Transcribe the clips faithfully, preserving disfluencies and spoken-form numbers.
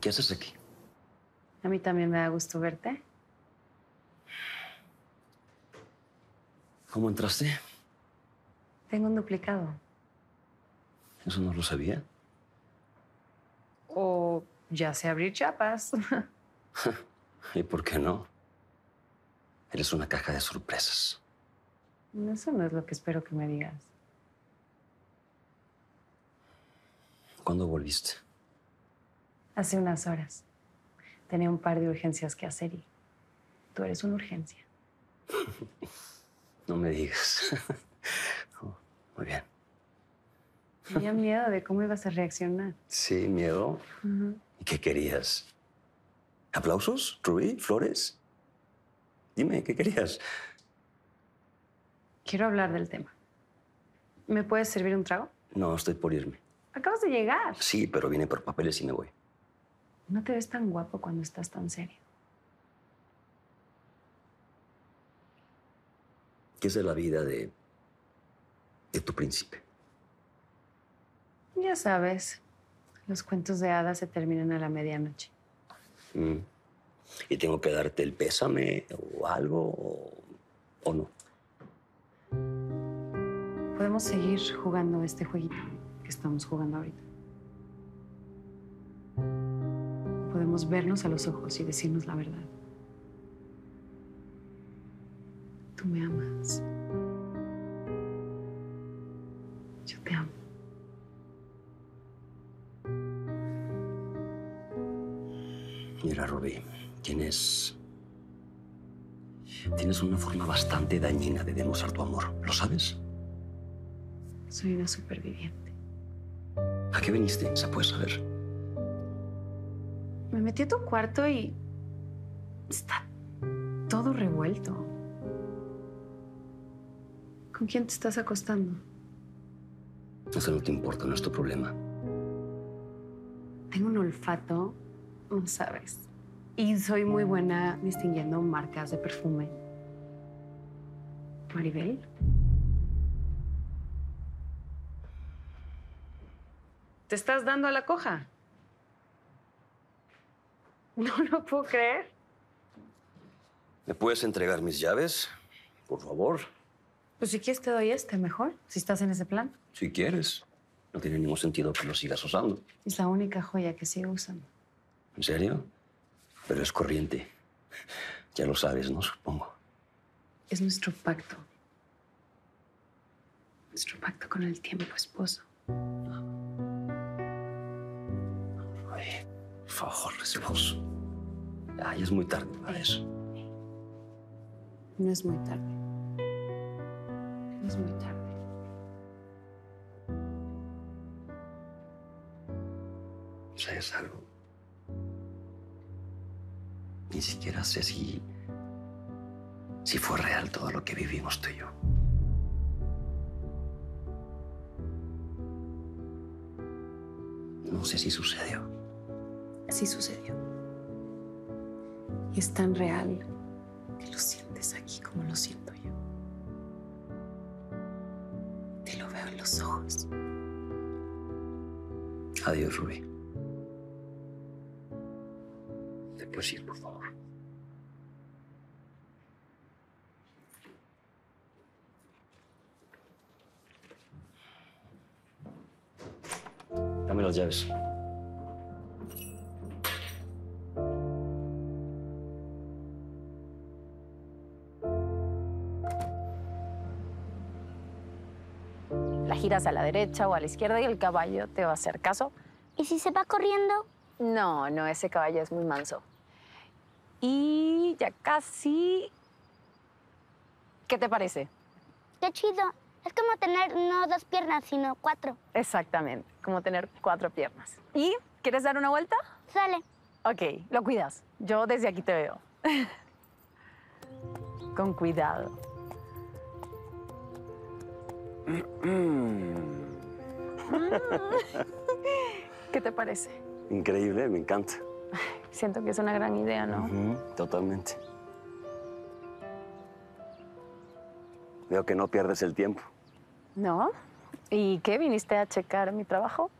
¿Qué haces aquí? A mí también me da gusto verte. ¿Cómo entraste? Tengo un duplicado. Eso no lo sabía. O ya sé abrir chapas. ¿Y por qué no? Eres una caja de sorpresas. Eso no es lo que espero que me digas. ¿Cuándo volviste? Hace unas horas. Tenía un par de urgencias que hacer y tú eres una urgencia. No me digas. Oh, muy bien. Tenía miedo de cómo ibas a reaccionar. Sí, miedo. Uh-huh. ¿Y qué querías? ¿Aplausos? ¿Rubí? ¿Flores? Dime, ¿qué querías? Quiero hablar del tema. ¿Me puedes servir un trago? No, estoy por irme. Acabas de llegar. Sí, pero vine por papeles y me voy. No te ves tan guapo cuando estás tan serio. ¿Qué es de la vida de, de tu príncipe? Ya sabes, los cuentos de hadas se terminan a la medianoche. Mm. ¿Y tengo que darte el pésame o algo o, o no? Podemos seguir jugando este jueguito que estamos jugando ahorita. Podemos vernos a los ojos y decirnos la verdad. Tú me amas. Yo te amo. Mira, Rubí, tienes... Tienes una forma bastante dañina de demostrar tu amor. ¿Lo sabes? Soy una superviviente. ¿A qué viniste? ¿Se puede saber? Me metí a tu cuarto y... Está todo revuelto. ¿Con quién te estás acostando? Eso no te importa, no es tu problema. Tengo un olfato... No sabes. Y soy muy buena distinguiendo marcas de perfume. Maribel. ¿Te estás dando a la coja? No lo puedo creer. ¿Me puedes entregar mis llaves, por favor? Pues si quieres te doy este mejor, si estás en ese plan. Si quieres. No tiene ningún sentido que lo sigas usando. Es la única joya que sigo usando. ¿En serio? Pero es corriente. Ya lo sabes, ¿no? Supongo. Es nuestro pacto. Nuestro pacto con el tiempo, esposo. Ay, por favor, esposo. Ay, es muy tarde para eso. No es muy tarde. No es muy tarde. ¿Sabes algo? Ni siquiera sé si, si fue real todo lo que vivimos tú y yo. No sé si sucedió. Sí sucedió. Y es tan real que lo sientes aquí como lo siento yo. Te lo veo en los ojos. Adiós, Rubí. Te puedes ir, por favor. Dame las llaves. La giras a la derecha o a la izquierda y el caballo te va a hacer caso. ¿Y si se va corriendo? No, no, ese caballo es muy manso. Y ya casi... ¿Qué te parece? ¡Qué chido! Es como tener no dos piernas, sino cuatro. Exactamente, como tener cuatro piernas. ¿Y quieres dar una vuelta? Sale. Ok, lo cuidas. Yo desde aquí te veo. Con cuidado. ¿Qué te parece? Increíble, me encanta. Siento que es una gran idea, ¿no? Uh-huh, totalmente. Veo que no pierdes el tiempo. ¿No? ¿Y qué? ¿Viniste a checar mi trabajo?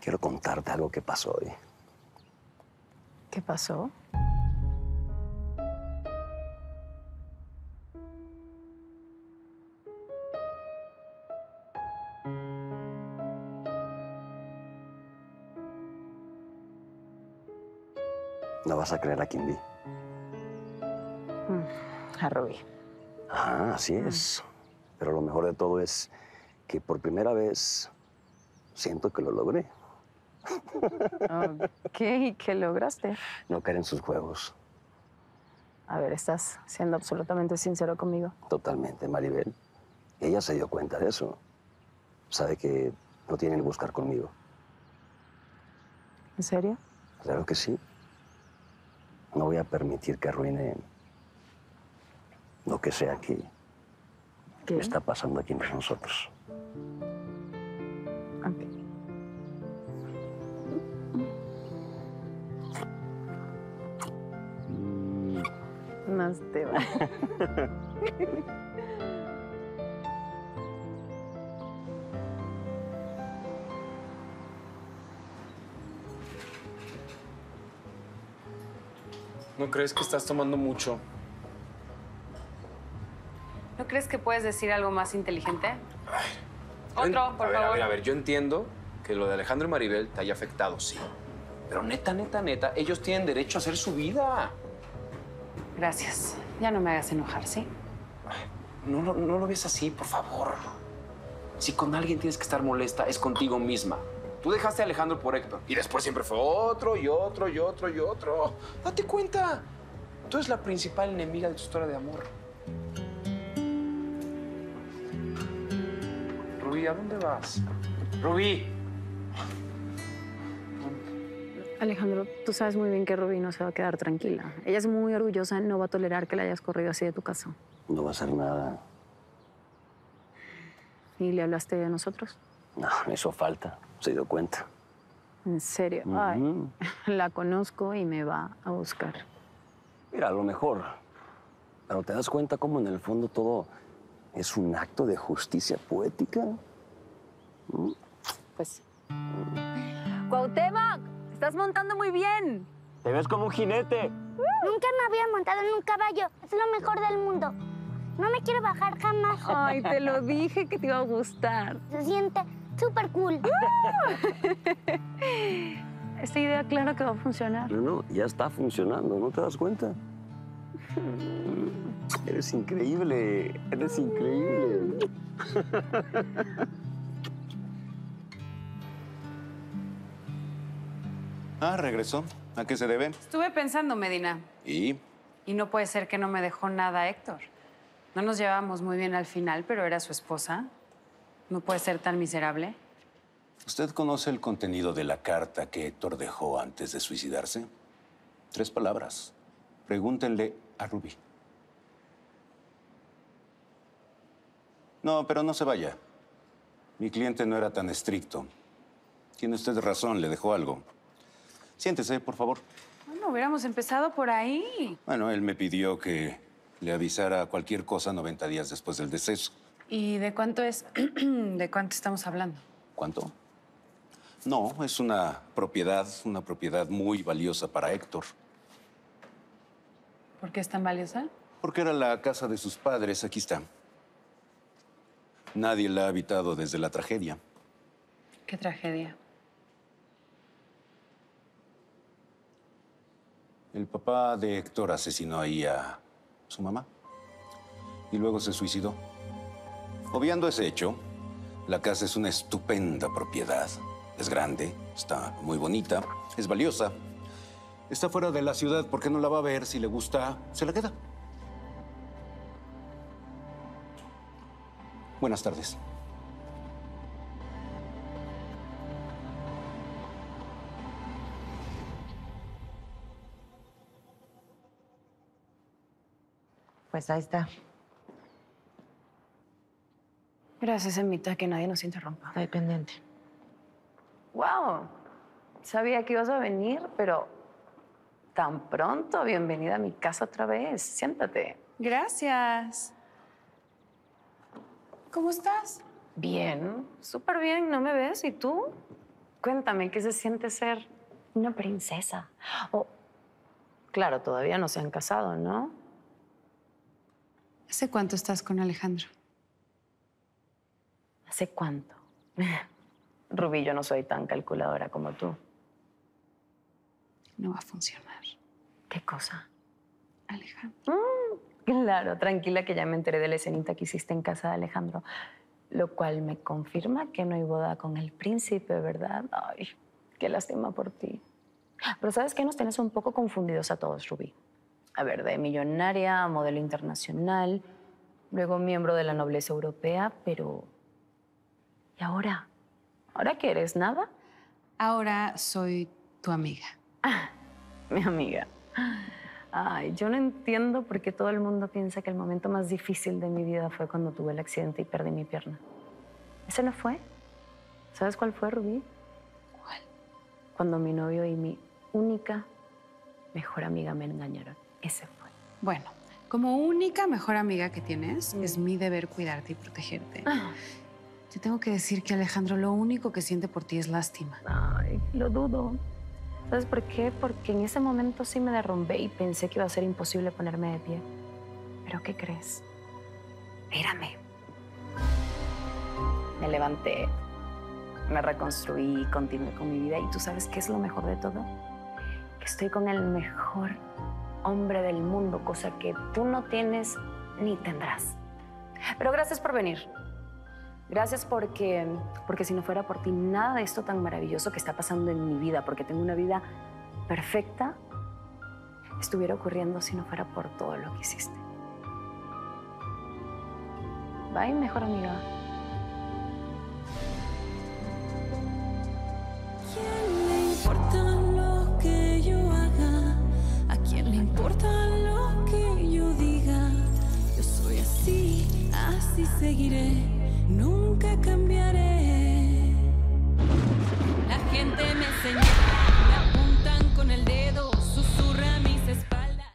Quiero contarte algo que pasó hoy. ¿Qué pasó? No vas a creer a quién vi. Mm, a Rubí. Ah, así es. Mm. Pero lo mejor de todo es que por primera vez siento que lo logré. Ok, ¿qué lograste? No caer en sus juegos. A ver, estás siendo absolutamente sincero conmigo. Totalmente, Maribel. Ella se dio cuenta de eso. Sabe que no tiene el buscar conmigo. ¿En serio? Claro que sí. No voy a permitir que arruine lo que sea que ¿Qué? está pasando aquí entre nosotros. Okay. No te va. ¿No crees que estás tomando mucho? ¿No crees que puedes decir algo más inteligente? Ay, Otro, por a ver, favor. A ver, a ver, yo entiendo que lo de Alejandro y Maribel te haya afectado, sí. Pero neta, neta, neta, ellos tienen derecho a hacer su vida. Gracias. Ya no me hagas enojar, ¿sí? Ay, no, no, no lo ves así, por favor. Si con alguien tienes que estar molesta, es contigo misma. Tú dejaste a Alejandro por Héctor y después siempre fue otro y otro y otro y otro. ¡Date cuenta! Tú eres la principal enemiga de tu historia de amor. Rubí, ¿a dónde vas? ¡Rubí! Alejandro, tú sabes muy bien que Rubí no se va a quedar tranquila. Ella es muy orgullosa, no va a tolerar que la hayas corrido así de tu casa. No va a hacer nada. ¿Y le hablaste de nosotros? No, me hizo falta. Se dio cuenta. ¿En serio? Uh-huh. Ay, la conozco y me va a buscar. Mira, a lo mejor. Pero ¿te das cuenta cómo en el fondo todo es un acto de justicia poética? ¿Mm? Pues... Mm. ¡Cuauhtémoc! ¡Estás montando muy bien! ¡Te ves como un jinete! Nunca me había montado en un caballo. Es lo mejor del mundo. No me quiero bajar jamás. Ay, te lo dije que te iba a gustar. Se siente súper cool. Esta idea, claro que va a funcionar. No, no, ya está funcionando. ¿No te das cuenta? Eres increíble. Eres increíble. Ah, regresó. ¿A qué se deben? Estuve pensando, Medina. ¿Y? Y no puede ser que no me dejó nada, Héctor. No nos llevábamos muy bien al final, pero era su esposa. No puede ser tan miserable. ¿Usted conoce el contenido de la carta que Héctor dejó antes de suicidarse? Tres palabras. Pregúntenle a Rubí. No, pero no se vaya. Mi cliente no era tan estricto. Tiene usted razón, le dejó algo. Siéntese, por favor. Bueno, hubiéramos empezado por ahí. Bueno, él me pidió que le avisara cualquier cosa noventa días después del deceso. ¿Y de cuánto es? ¿De cuánto estamos hablando? ¿Cuánto? No, es una propiedad, una propiedad muy valiosa para Héctor. ¿Por qué es tan valiosa? Porque era la casa de sus padres. Aquí está. Nadie la ha habitado desde la tragedia. ¿Qué tragedia? El papá de Héctor asesinó ahí a su mamá y luego se suicidó. Obviando ese hecho, la casa es una estupenda propiedad. Es grande, está muy bonita, es valiosa. Está fuera de la ciudad, ¿por qué no la va a ver? Si le gusta, se la queda. Buenas tardes. Pues ahí está. Gracias, Emita, que nadie nos interrumpa. Estoy pendiente. ¡Wow! Sabía que ibas a venir, pero tan pronto. Bienvenida a mi casa otra vez. Siéntate. Gracias. ¿Cómo estás? Bien, súper bien. ¿No me ves? ¿Y tú? Cuéntame, ¿qué se siente ser una princesa? O claro, todavía no se han casado, ¿no? ¿Hace cuánto estás con Alejandro? ¿Hace cuánto? Rubí, yo no soy tan calculadora como tú. No va a funcionar. ¿Qué cosa? Alejandro. Mm, claro, tranquila que ya me enteré de la escenita que hiciste en casa de Alejandro. Lo cual me confirma que no hay boda con el príncipe, ¿verdad? Ay, qué lástima por ti. Pero ¿sabes qué? Nos tienes un poco confundidos a todos, Rubí. A ver, de millonaria a modelo internacional, luego miembro de la nobleza europea, pero... ¿Y ahora? ¿Ahora qué eres? ¿Nada? Ahora soy tu amiga. Ah, mi amiga. Ay, yo no entiendo por qué todo el mundo piensa que el momento más difícil de mi vida fue cuando tuve el accidente y perdí mi pierna. ¿Ese no fue? ¿Sabes cuál fue, Rubí? ¿Cuál? Cuando mi novio y mi única mejor amiga me engañaron. Ese fue. Bueno, como única mejor amiga que tienes, mm. es mi deber cuidarte y protegerte. Ah. Te tengo que decir que, Alejandro, lo único que siente por ti es lástima. Ay, lo dudo. ¿Sabes por qué? Porque en ese momento sí me derrumbé y pensé que iba a ser imposible ponerme de pie. ¿Pero qué crees? Mírame. Me levanté, me reconstruí, continué con mi vida. ¿Y tú sabes qué es lo mejor de todo? Que estoy con el mejor hombre del mundo, cosa que tú no tienes ni tendrás. Pero gracias por venir. Gracias porque, porque si no fuera por ti, nada de esto tan maravilloso que está pasando en mi vida, porque tengo una vida perfecta, estuviera ocurriendo si no fuera por todo lo que hiciste. Bye, mejor amiga. ¿A quién le importa lo que yo haga? ¿A quién le importa lo que yo diga? Yo soy así, así seguiré. Nunca cambiaré.